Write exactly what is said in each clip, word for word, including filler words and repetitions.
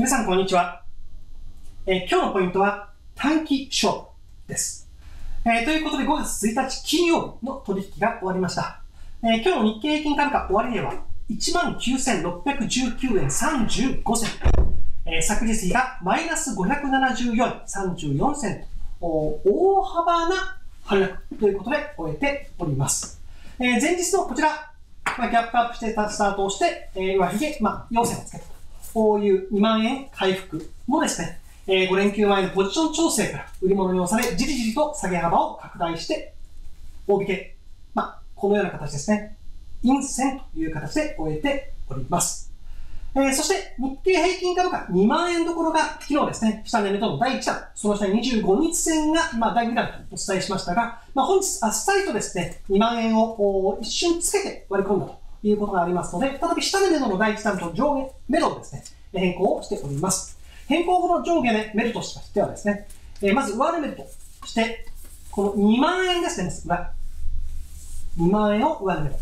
皆さん、こんにちは。えー、今日のポイントは短期勝負です。えー、ということでごがつついたち金曜日の取引が終わりました。えー、今日の日経平均株価終値は いちまんきゅうせんろっぴゃくじゅうきゅうえんさんじゅうごせん。えー、昨日比がマイナスごひゃくななじゅうよえんさんじゅうよんせんと大幅な反落ということで終えております。えー、前日のこちら、まあ、ギャップアップしてたスタートをして、えー、上髭、まあ、陽線をつけたと。こういうにまんえん回復もですね、えー、ごれんきゅうまえのポジション調整から売り物に押され、じりじりと下げ幅を拡大して、大引け、まあ、このような形ですね、陰線という形で終えております。えー、そして、日経平均株価にまんえんどころが、昨日ですね、下値目とのだいいちだん、その下ににじゅうごにちせんが、まあ、だいにだんとお伝えしましたが、まあ、本日、あっさりとですね、にまんえんを一瞬つけて割り込んだと。いうことがありますので、再び下値メドのだいいちだんと上下メドをですね、変更をしております。変更後の上下メドとしてはですね、まず上値メドとして、このにまんえんですね、にまんえんを上値メド。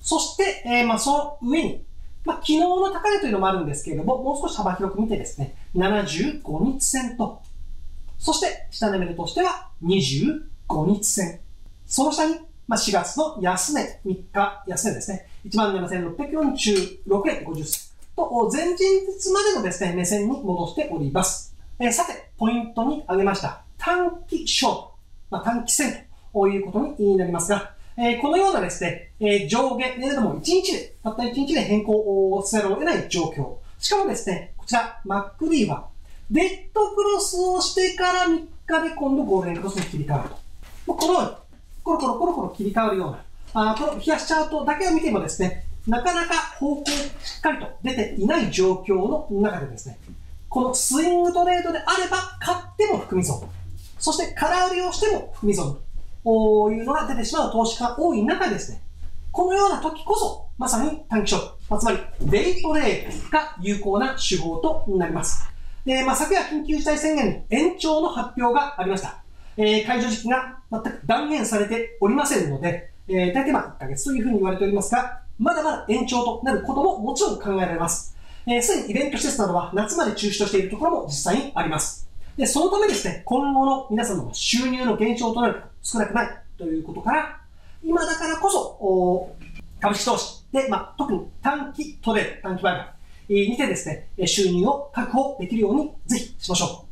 そして、まあ、その上に、まあ、昨日の高値というのもあるんですけれども、もう少し幅広く見てですね、ななじゅうごにちせんと、そして下値メドとしてはにじゅうごにちせん。その下に、まあ、しがつの安値、みっか安値ですね。いちまんななせんろっぴゃくよんじゅうろくえんごじゅっせんと、前日までのですね、目線に戻しております。えー、さて、ポイントに挙げました。短期勝負、まあ、短期戦ということになりますが、えー、このようなですね、えー、上下などもいちにちで、たったいちにちで変更をせざるを得ない状況。しかもですね、こちら、マックディー は、デッドクロスをしてからみっかで今度ゴールデンクロスに切り替わると。このように、コロコロコロコロ切り替わるような、あこの冷やしチャートだけを見てもですね、なかなか方向しっかりと出ていない状況の中でですね、このスイングトレードであれば買っても含み損、そして空売りをしても含み損というのが出てしまう投資家が多い中ですね、このような時こそまさに短期勝負、つまりデイトレードが有効な手法となります。でまあ、昨夜緊急事態宣言の延長の発表がありました。えー、解除時期が全く断言されておりませんので、えー、大体まあいっかげつというふうに言われておりますが、まだまだ延長となることももちろん考えられます。えー、すでにイベント施設などは夏まで中止としているところも実際にあります。で、そのためですね、今後の皆さんの収入の減少となる方少なくないということから、今だからこそ、株式投資で、まあ、特に短期トレード、短期売買にてですね、収入を確保できるようにぜひしましょ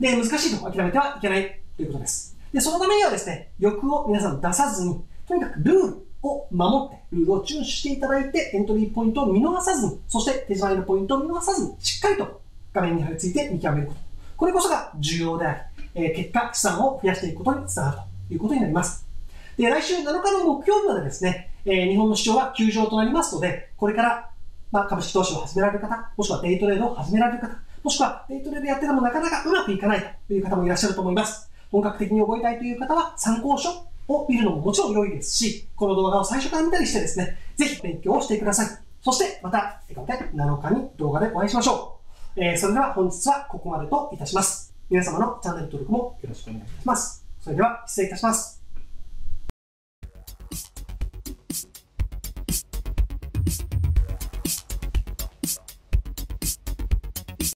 う。で、難しいと諦めてはいけないということです。で、そのためにはですね、欲を皆さん出さずに、とにかくルールを守って、ルールを遵守していただいて、エントリーポイントを見逃さずに、そして手締まりのポイントを見逃さずに、しっかりと画面に貼り付いて見極めること。これこそが重要であり、えー、結果、資産を増やしていくことにつながるということになります。で、来週なのかの木曜日までですね、えー、日本の市場は休場となりますので、これから、まあ、株式投資を始められる方、もしくはデイトレードを始められる方、もしくはデイトレードやっててもなかなかうまくいかないという方もいらっしゃると思います。本格的に覚えたいという方は参考書を見るのももちろん良いですし、この動画を最初から見たりしてですね、ぜひ勉強をしてください。そしてまたごがつなのかに動画でお会いしましょう。えー、それでは本日はここまでといたします。皆様のチャンネル登録もよろしくお願いいたします。それでは失礼いたします。